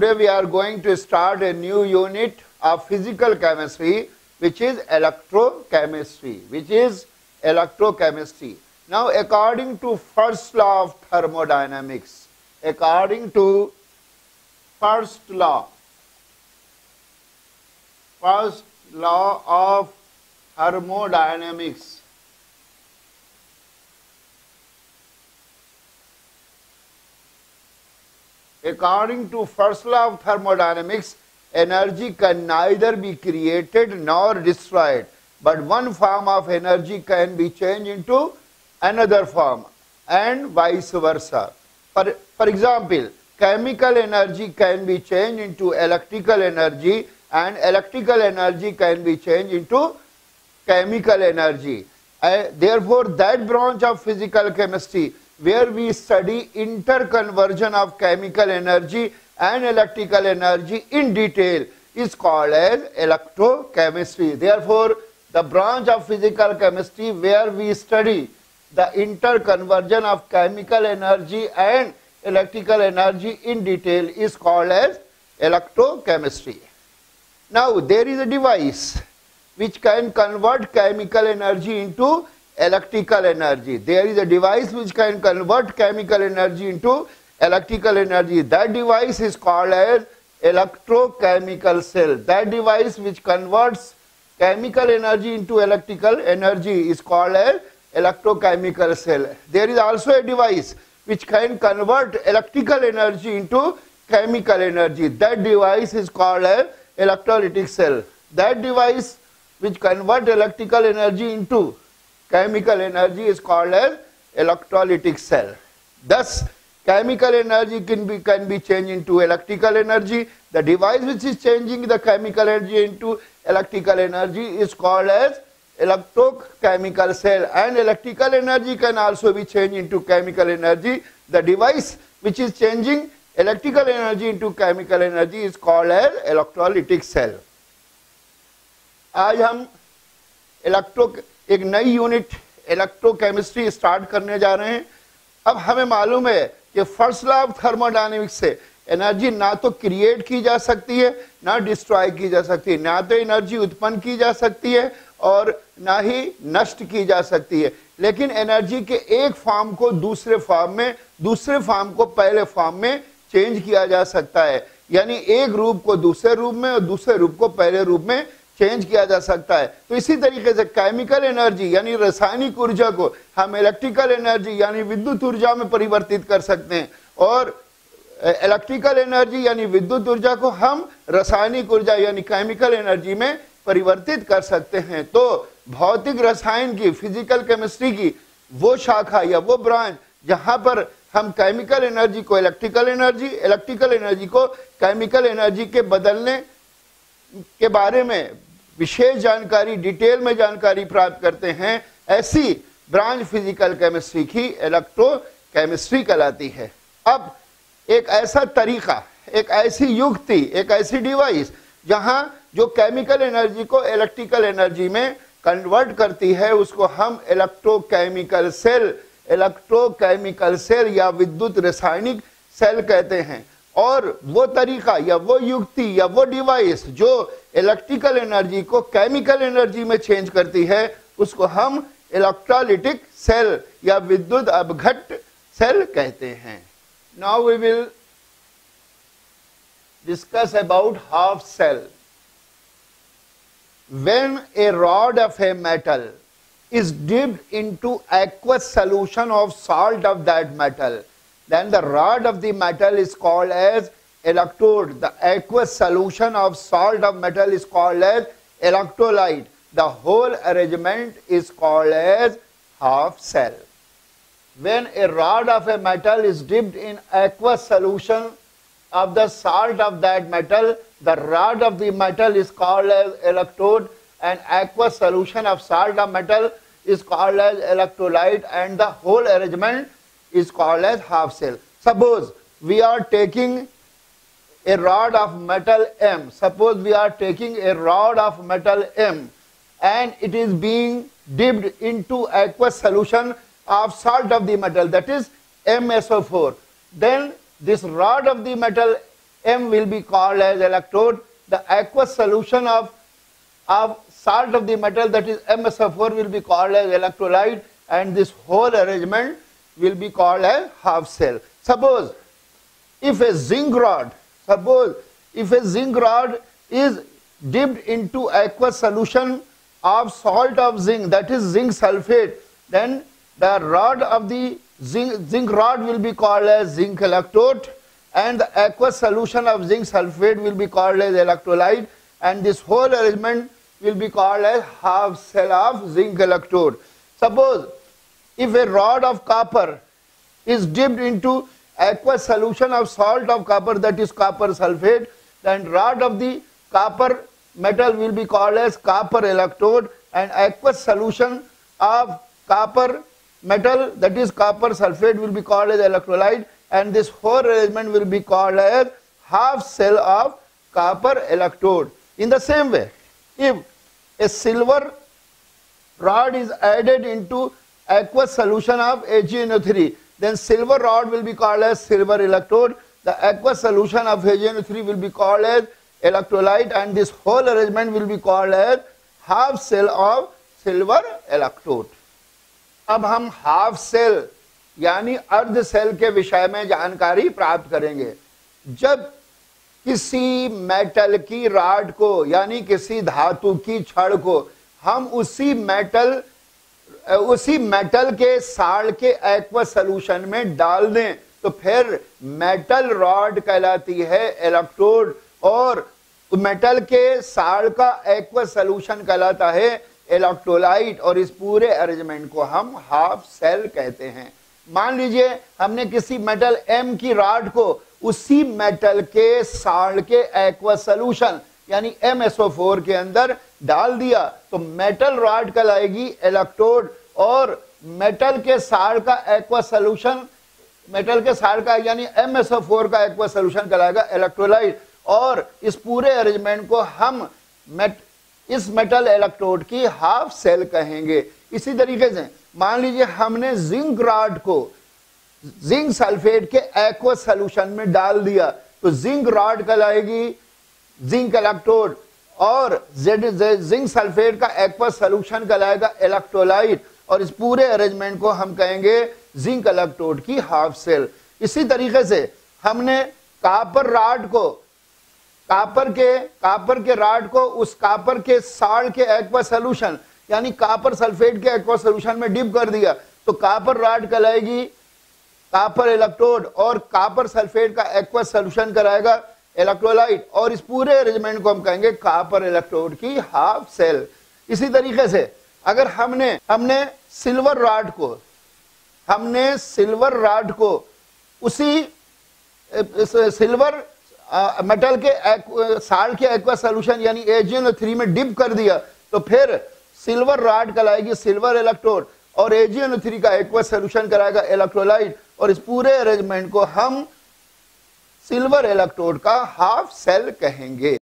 Today we are going to start a new unit of physical chemistry, which is electrochemistry, Now, according to first law of thermodynamics, energy can neither be created nor destroyed, but one form of energy can be changed into another form and vice versa. For example, chemical energy can be changed into electrical energy and electrical energy can be changed into chemical energy. Therefore, that branch of physical chemistry where we study interconversion of chemical energy and electrical energy in detail is called as electrochemistry. Therefore, the branch of physical chemistry where we study the interconversion of chemical energy and electrical energy in detail is called as electrochemistry. Now, there is a device which can convert chemical energy into electrical energy. That device is called as electrochemical cell. That device which converts chemical energy into electrical energy is called as electrochemical cell. There is also a device which can convert electrical energy into chemical energy. That device is called as electrolytic cell. That device which converts electrical energy into chemical energy is called as electrolytic cell. Thus, chemical energy can be changed into electrical energy. The device which is changing the chemical energy into electrical energy is called as electrochemical cell, and electrical energy can also be changed into chemical energy. The device which is changing electrical energy into chemical energy is called as electrolytic cell. आज हम एक नई unit electrochemistry start करने जा रहे हैं। अब हमें मालूम है कि फर्स्ट लॉ ऑफ थर्मोडायनेमिक्स से एनर्जी ना तो क्रिएट की जा सकती है, ना डिस्ट्रॉय की जा सकती है, ना तो एनर्जी उत्पन्न की जा सकती है और ना ही नष्ट की जा सकती है, लेकिन एनर्जी के एक फॉर्म को दूसरे फॉर्म में, दूसरे फॉर्म को पहले फॉर्म में चेंज किया जा सकता है, यानी एक रूप को दूसरे रूप में और दूसरे रूप को पहले रूप में चेंज किया जा सकता है। तो इसी तरीके से केमिकल एनर्जी यानी रासायनिक ऊर्जा को हम इलेक्ट्रिकल एनर्जी यानी विद्युत ऊर्जा में परिवर्तित कर सकते हैं और इलेक्ट्रिकल एनर्जी यानी विद्युत ऊर्जा को हम रासायनिक ऊर्जा यानी केमिकल एनर्जी में परिवर्तित कर सकते हैं। तो भौतिक रसायन की फिजिकल केमिस्ट्री की वो शाखा या वो ब्रांच जहाँ पर हम केमिकल एनर्जी को इलेक्ट्रिकल एनर्जी, इलेक्ट्रिकल एनर्जी को केमिकल एनर्जी के बदलने के बारे में विशेष जानकारी, डिटेल में जानकारी प्राप्त करते हैं, ऐसी ब्रांच फिजिकल केमिस्ट्री की इलेक्ट्रोकेमिस्ट्री कहलाती है। अब एक ऐसा तरीका, एक ऐसी युक्ति, एक ऐसी डिवाइस जहाँ जो केमिकल एनर्जी को इलेक्ट्रिकल एनर्जी में कन्वर्ट करती है उसको हम इलेक्ट्रोकेमिकल सेल, या विद्युत रासायनिक सेल कहते हैं। और वो तरीका या वो युक्ति या वो डिवाइस जो इलेक्ट्रिकल एनर्जी को केमिकल एनर्जी में चेंज करती है उसको हम इलेक्ट्रोलिटिक सेल या विद्युत अपघट्ट सेल कहते हैं। Now we will discuss about half cell. When a rod of a metal is dipped into aqueous solution of salt of that metal, then the rod of the metal is called as electrode. The aqueous solution of salt of metal is called as electrolyte. The whole arrangement is called as half cell. When a rod of a metal is dipped in aqueous solution of the salt of that metal, the rod of the metal is called as electrode, and aqueous solution of salt of metal is called as electrolyte, and the whole arrangement is called as half cell. Suppose we are taking a rod of metal M. And it is being dipped into aqueous solution of salt of the metal, that is MSO4. Then this rod of the metal M will be called as electrode. The aqueous solution of salt of the metal, that is MSO4, will be called as electrolyte, and this whole arrangement will be called as half cell. Suppose if a zinc rod, is dipped into aqueous solution of salt of zinc, that is zinc sulfate, then the rod of the zinc rod will be called as zinc electrode, and the aqueous solution of zinc sulfate will be called as electrolyte, and this whole arrangement will be called as half cell of zinc electrode. Suppose if a rod of copper is dipped into aqueous solution of salt of copper, that is copper sulfate, then rod of the copper metal will be called as copper electrode, and aqueous solution of copper metal, that is copper sulfate, will be called as electrolyte, and this whole arrangement will be called as half cell of copper electrode. In the same way, if a silver rod is added into aqueous solution of AgNO3, then silver rod will be called as silver electrode, the aqueous solution of AgNO3 will be called as electrolyte, and this whole arrangement will be called as half cell of silver electrode. अब हम half cell यानी अर्ध cell के विषय में जानकारी प्राप्त करेंगे। जब किसी मेटल की रॉड को यानी किसी धातु की छड़ को हम उसी मेटल के साल्ट के एक्वस सॉल्यूशन में डाल दें, तो फिर मेटल रॉड कहलाती है इलेक्ट्रोड, और मेटल के साल्ट का एक्वस सॉल्यूशन कहलाता है इलेक्ट्रोलाइट, और इस पूरे अरेंजमेंट को हम हाफ सेल कहते हैं। मान लीजिए हमने किसी मेटल M की रॉड को उसी मेटल के साल्ट के एक्वस सॉल्यूशन यानी MSO4 के अंदर डाल दिया, तो मेटल रॉड कहलाएगी इलेक्ट्रोड, और मेटल के साल्ट का एक्वस सॉल्यूशन यानी MSO4 का एक्वस सॉल्यूशन कहलाएगा इलेक्ट्रोलाइट, और इस पूरे अरेंजमेंट को हम इस मेटल इलेक्ट्रोड की हाफ सेल कहेंगे। इसी तरीके से मान लीजिए हमने जिंक रॉड को जिंक सल्फेट के एक्वस सॉल्यूशन में डाल दिया, तो जिंक रॉड कहलाएगी जिंक इलेक्ट्रोड, और जिंक सल्फेट का एक्वस सॉल्यूशन कहलाएगा इलेक्ट्रोलाइट, और इस पूरे अरेंजमेंट को हम कहेंगे जिंक इलेक्ट्रोड की हाफ सेल। इसी तरीके से हमने कॉपर रॉड को कापर के रॉड को उस कापर के साल्ट के एक्वस सॉल्यूशन यानी कापर सल्फेट के एक्वस सॉल्यूशन में डिप कर दिया, तो कापर रॉड कहलाएगी कापर इलेक्ट्रोड, और कापर सल्फेट का एक्वस सॉल्यूशन कराएगा इलेक्ट्रोलाइट, और इस पूरे अरेंजमेंट को हम कहेंगे कापर इलेक्ट्रोड की हाफ सेल। इसी तरीके से अगर हमने सिल्वर रॉड को उसी सिल्वर मेटल के साल्ट के एक्वस सॉल्यूशन यानी AgNO3 में डिप कर दिया, तो फिर सिल्वर रॉड कहलाएगी सिल्वर इलेक्ट्रोड, और AgNO3 का एक्वस सॉल्यूशन कराएगा इलेक्ट्रोलाइट, और इस पूरे अरेंजमेंट को हम सिल्वर इलेक्ट्रोड का हाफ सेल कहेंगे।